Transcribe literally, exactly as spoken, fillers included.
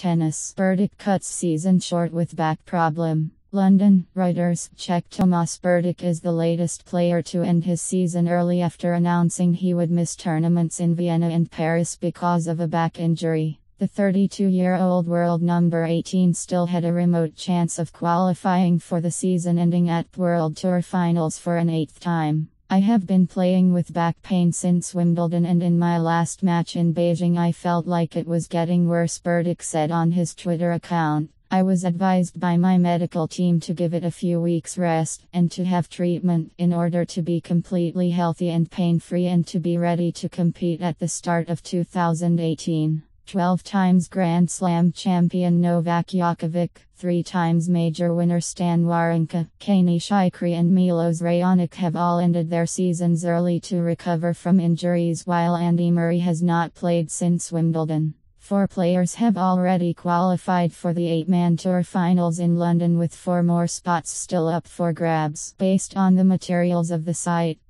tennis. Berdych cuts season short with back problem. London, Reuters. Czech Tomas Berdych is the latest player to end his season early after announcing he would miss tournaments in Vienna and Paris because of a back injury. The thirty-two-year-old world number eighteen still had a remote chance of qualifying for the season-ending A T P World Tour Finals for an eighth time. I have been playing with back pain since Wimbledon, and in my last match in Beijing I felt like it was getting worse, Berdych said on his Twitter account. I was advised by my medical team to give it a few weeks rest and to have treatment in order to be completely healthy and pain-free and to be ready to compete at the start of two thousand eighteen. twelve times Grand Slam champion Novak Djokovic, three times major winner Stan Wawrinka, Kei Nishikori and Milos Raonic have all ended their seasons early to recover from injuries, while Andy Murray has not played since Wimbledon. Four players have already qualified for the eight-man tour finals in London, with four more spots still up for grabs. Based on the materials of the site,